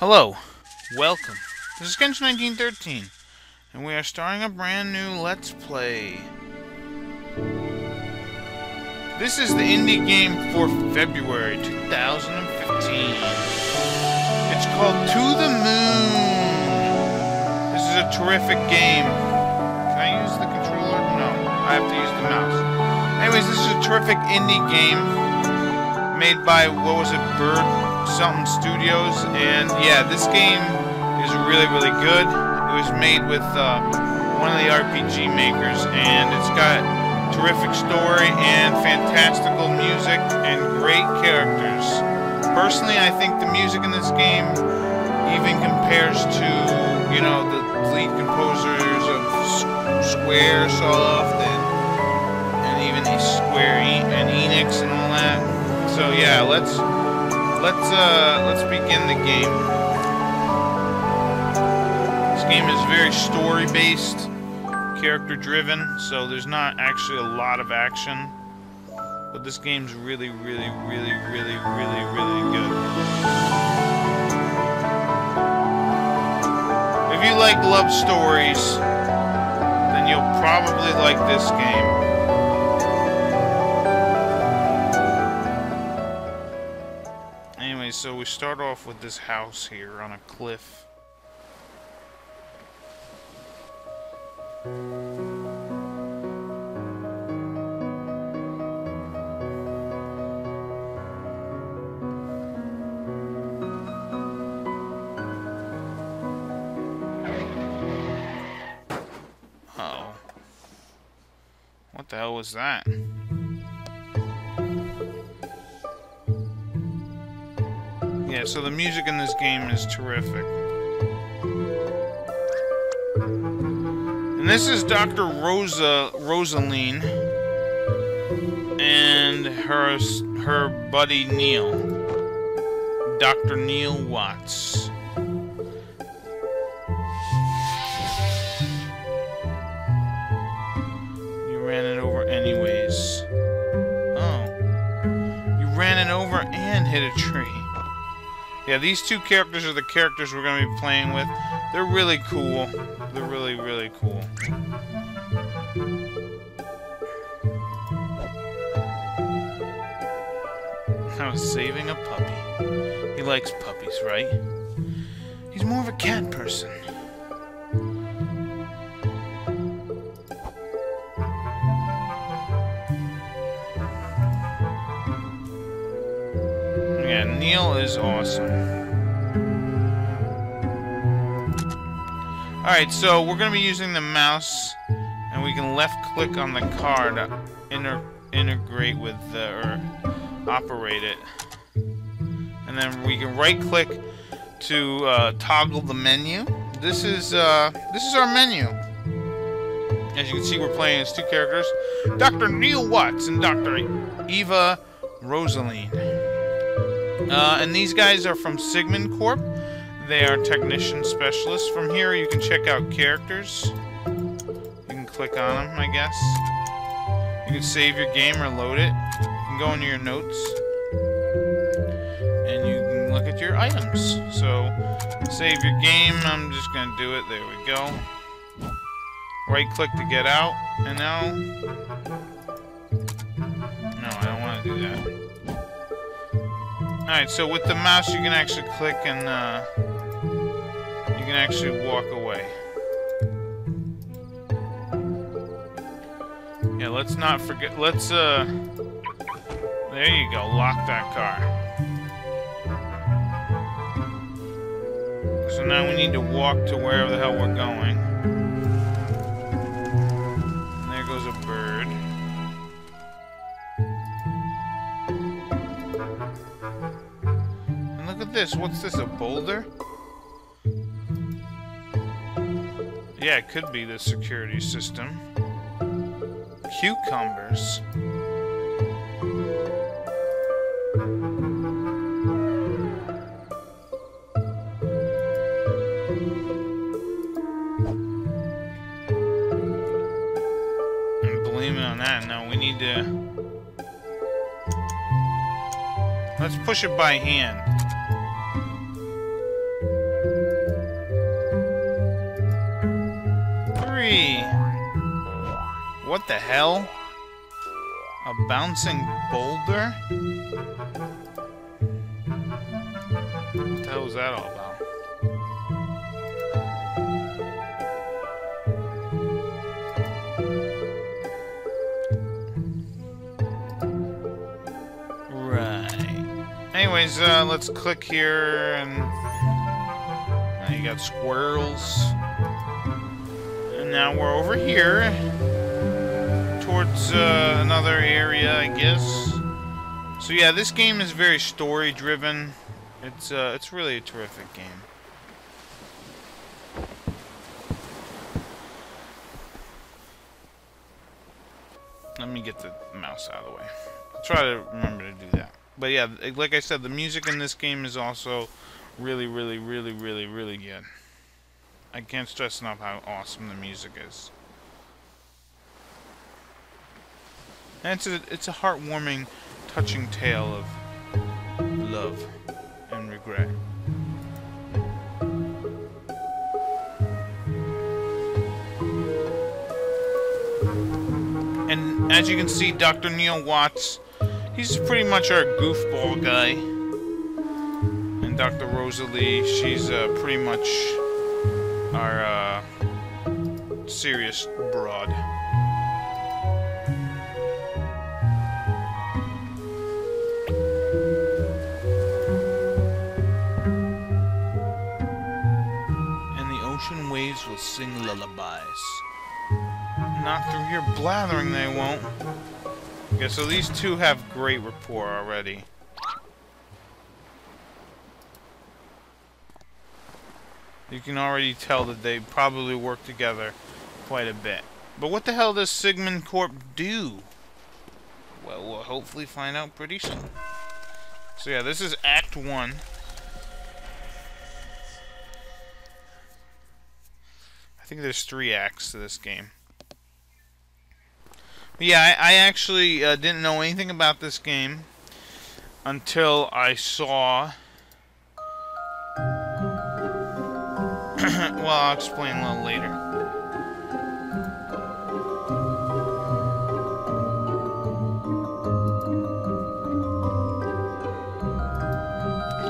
Hello, welcome. This is Kenshin1913, and we are starting a brand new Let's Play. This is the indie game for February 2015. It's called To The Moon. This is a terrific game. Can I use the controller? No, I have to use the mouse. Anyways, this is a terrific indie game made by, what was it, Bird something Studios, and yeah, this game is really good. It was made with one of the RPG makers, and it's got terrific story and fantastical music and great characters. Personally, I think the music in this game even compares to, you know, the lead composers of Square Soft and even Square Enix and all that. So yeah, let's begin the game. This game is very story-based, character-driven, so there's not actually a lot of action. But this game's really good. If you like love stories, then you'll probably like this game. So we start off with this house here on a cliff. Uh-oh. What the hell was that? Yeah, so the music in this game is terrific. And this is Dr. Rosa Rosaline and her buddy Neil. Dr. Neil Watts. You ran it over anyways. Oh. You ran it over and hit a tree. Yeah, these two characters are the characters we're going to be playing with. They're really cool. They're really cool. I was saving a puppy. He likes puppies, right? He's more of a cat person. Neil is awesome. Alright, so we're going to be using the mouse, and we can left-click on the car to integrate with the, or operate it. And then we can right-click to toggle the menu. This is our menu. As you can see, we're playing as two characters, Dr. Neil Watts and Dr. Eva Rosalene. And these guys are from Sigmund Corp. They are technician specialists. From here, you can check out characters. You can click on them, I guess. You can save your game or load it. You can go into your notes. And you can look at your items. So, save your game. I'm just going to do it. There we go. Right-click to get out. And now... no, I don't want to do that. Alright, so with the mouse you can actually click and you can actually walk away. Yeah, let's not forget, let's there you go, lock that car. So now we need to walk to wherever the hell we're going. And there goes a bird. This, what's this, a boulder? Yeah, it could be the security system. Cucumbers. I'm blaming on that. No, we need to... let's push it by hand. Oi! What the hell? A bouncing boulder? What the hell was that all about? Right. Anyways, let's click here and... Now you got squirrels. And now we're over here. Towards another area, I guess. So yeah, this game is very story-driven. It's really a terrific game. Let me get the mouse out of the way. I'll try to remember to do that. But yeah, like I said, the music in this game is also really, really, really, really, really good. I can't stress enough how awesome the music is. And it's a heartwarming, touching tale of love and regret. And as you can see, Dr. Neil Watts, he's pretty much our goofball guy. And Dr. Rosalie, she's pretty much our serious broad. Waves will sing lullabies. Not through your blathering, they won't. Okay, so these two have great rapport already. You can already tell that they probably work together quite a bit. But what the hell does Sigmund Corp do? Well, we'll hopefully find out pretty soon. So yeah, this is Act 1. I think there's 3 acts to this game. But yeah, I actually didn't know anything about this game until I saw... well, I'll explain a little later.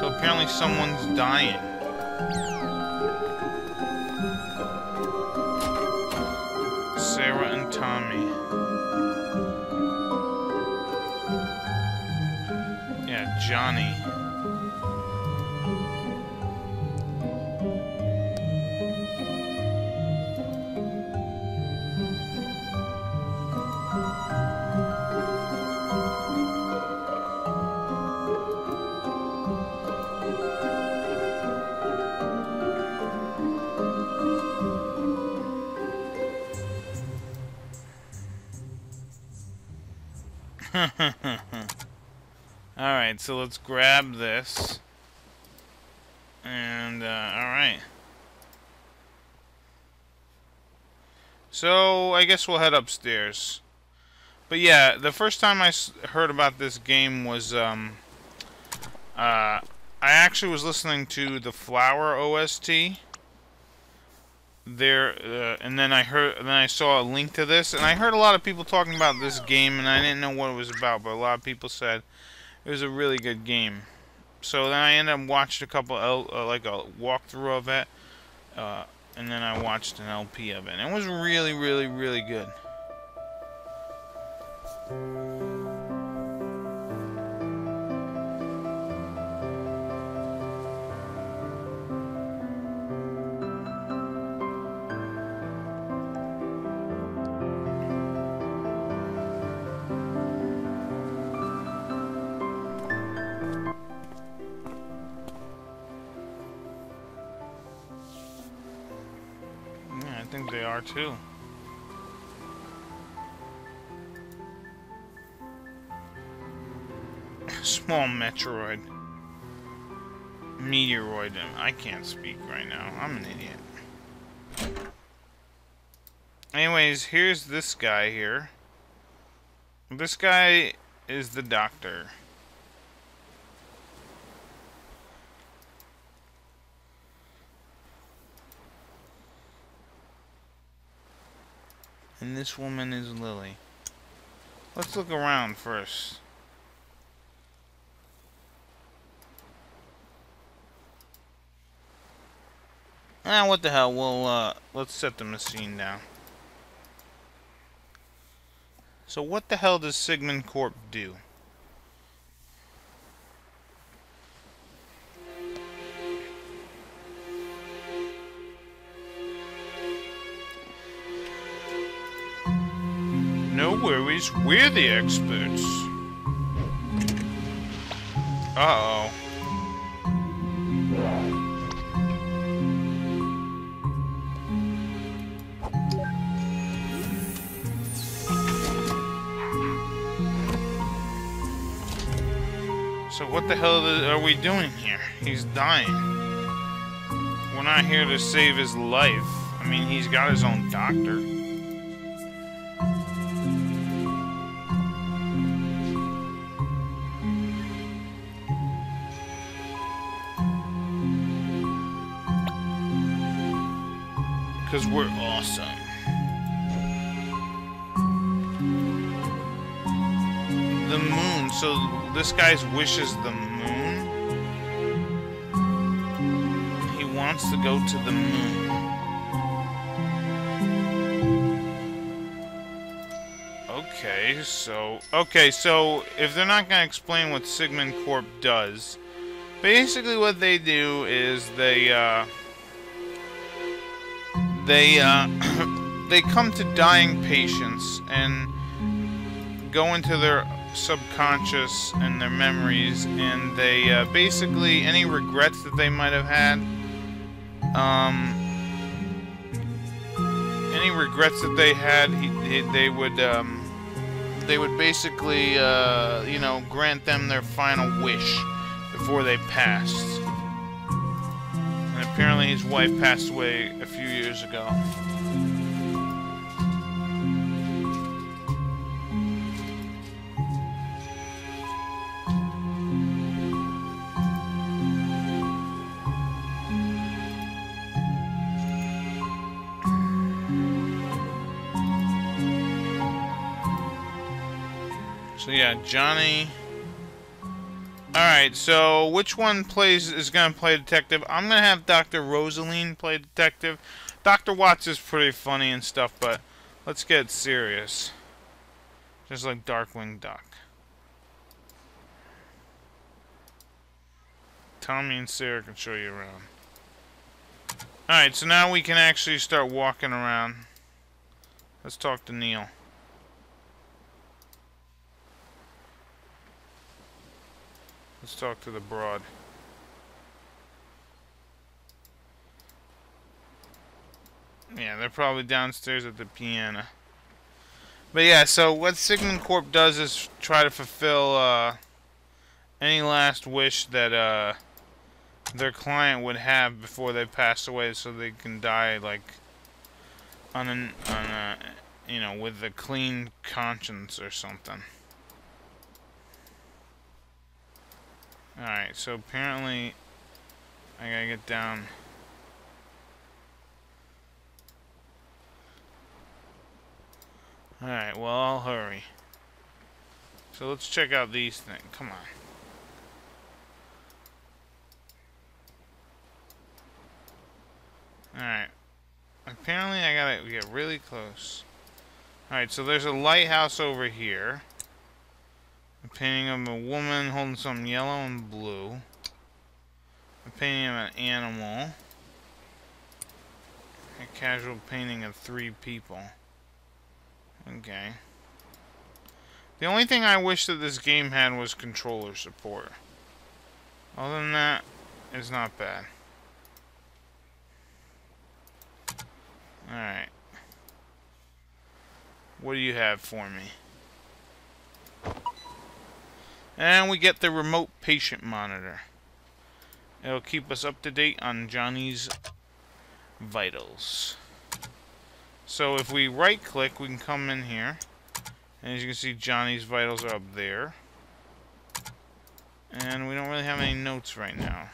So apparently someone's dying. Tommy. Yeah, Johnny. Alright, so let's grab this. And, alright. So, I guess we'll head upstairs. But yeah, the first time I heard about this game was, I actually was listening to the Flower OST. There, and then I saw a link to this, and I heard a lot of people talking about this game, and I didn't know what it was about, but a lot of people said it was a really good game. So then I ended up watching a couple, like a walkthrough of it, and then I watched an LP of it, and it was really, really, really good. I think they are too. Small Metroid. Meteoroid. I can't speak right now. I'm an idiot. Anyways, here's this guy here. This guy is the doctor. And this woman is Lily. Let's look around first. Ah, what the hell, we'll, let's set the machine down. So what the hell does Sigmund Corp do? No worries, we're the experts. Uh-oh. So what the hell are we doing here? He's dying. We're not here to save his life. I mean, he's got his own doctor. Because we're awesome. The moon, so this guy's wish is the moon. He wants to go to the moon. Okay, so if they're not gonna explain what Sigmund Corp does, basically what they do is they come to dying patients and go into their subconscious and their memories, and they basically any regrets that they might have had, they would basically you know, grant them their final wish before they passed. And apparently his wife passed away a few years ago. So yeah, Johnny. Alright, so which one is going to play detective? I'm going to have Dr. Rosaline play detective. Dr. Watts is pretty funny and stuff, but let's get serious. Just like Darkwing Duck. Tommy and Sarah can show you around. Alright, so now we can actually start walking around. Let's talk to Neil. Let's talk to the broad. Yeah, they're probably downstairs at the piano. But yeah, so what Sigmund Corp does is try to fulfill any last wish that their client would have before they pass away, so they can die like on a, you know, with a clean conscience or something. Alright, so apparently I gotta get down. Alright, well, I'll hurry. So let's check out these things. Come on. Alright. Apparently I gotta get really close. Alright, so there's a lighthouse over here. A painting of a woman holding something yellow and blue. A painting of an animal. A casual painting of three people. Okay. The only thing I wish that this game had was controller support. Other than that, it's not bad. Alright. What do you have for me? And we get the remote patient monitor. It'll keep us up to date on Johnny's vitals. So if we right click, we can come in here. And as you can see, Johnny's vitals are up there. And we don't really have any notes right now.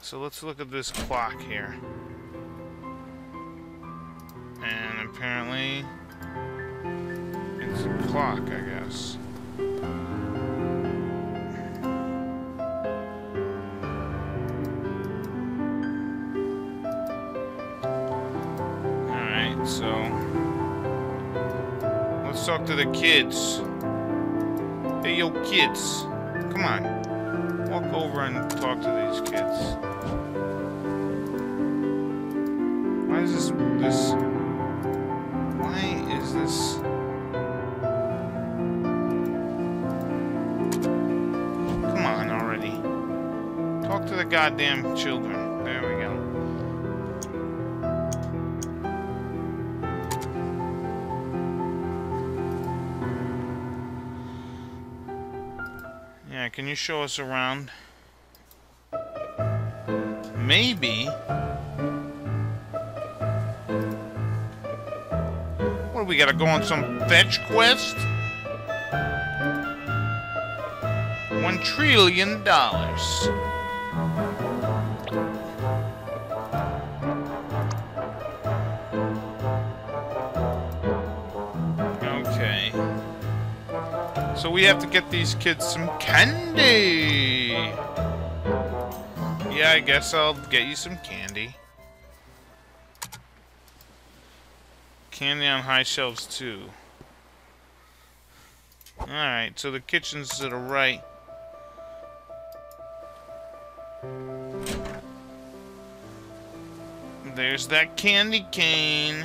So let's look at this clock here. and apparently it's a clock, I guess. Alright, so let's talk to the kids. Hey, yo, kids. Come on. Walk over and talk to these kids. Why is this... Why is this... Come on already. Talk to the goddamn children. There we go. Yeah, can you show us around? Maybe... What, we gotta go on some fetch quest? $1 trillion. Okay. So we have to get these kids some candy! Yeah, I guess I'll get you some candy. Candy on high shelves, too. Alright, so the kitchen's to the right. There's that candy cane.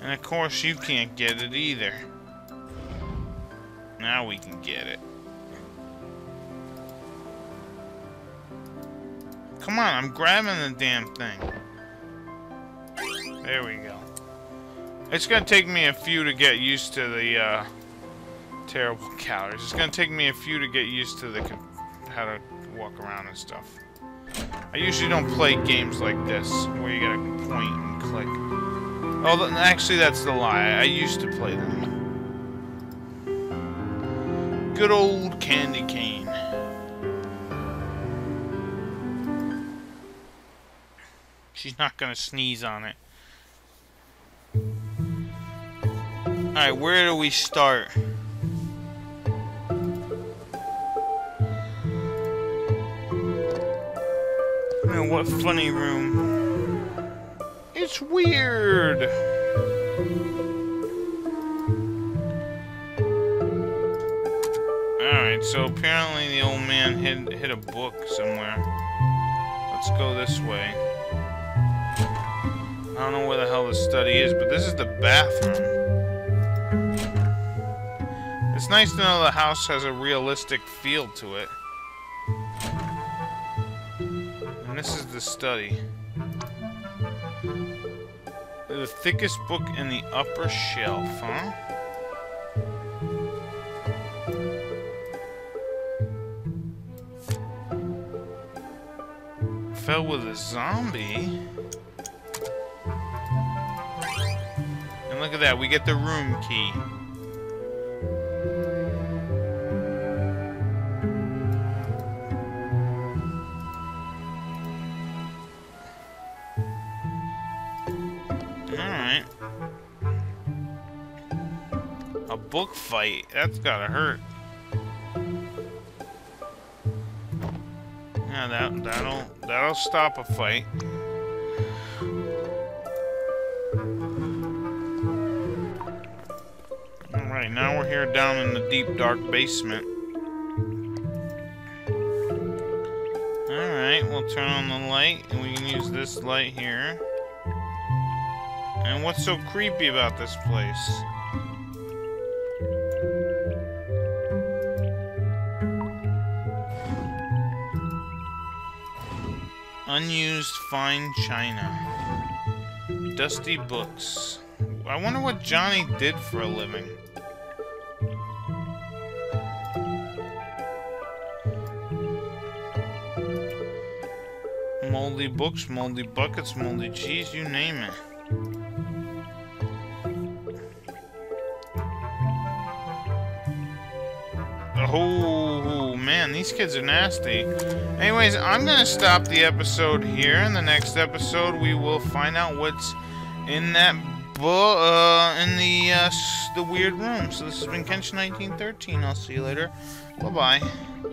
And of course, you can't get it either. Now we can get it. Come on, I'm grabbing the damn thing. There we go. It's gonna take me a few to get used to the terrible calories. It's gonna take me a few to get used to the how to walk around and stuff. I usually don't play games like this where you gotta point and click. Oh, actually, that's the lie. I used to play them. Good old candy cane. She's not gonna sneeze on it. Alright, where do we start? Man, what funny room. It's weird! Alright, so apparently the old man hid a book somewhere. Let's go this way. I don't know where the hell the study is, but this is the bathroom. It's nice to know the house has a realistic feel to it. And this is the study. The thickest book in the upper shelf, huh? Fell with a zombie? And look at that, we get the room key. Book fight, that's gotta hurt. Yeah, that'll stop a fight. Alright, now we're here down in the deep dark basement. Alright, we'll turn on the light and we can use this light here. And what's so creepy about this place? Unused fine china. Dusty books. I wonder what Johnny did for a living. Moldy books, moldy buckets, moldy cheese, you name it. Oh, man, these kids are nasty. Anyways, I'm gonna stop the episode here. In the next episode, we will find out what's in that in the weird room. So this has been Kenshin1913. I'll see you later. Bye bye.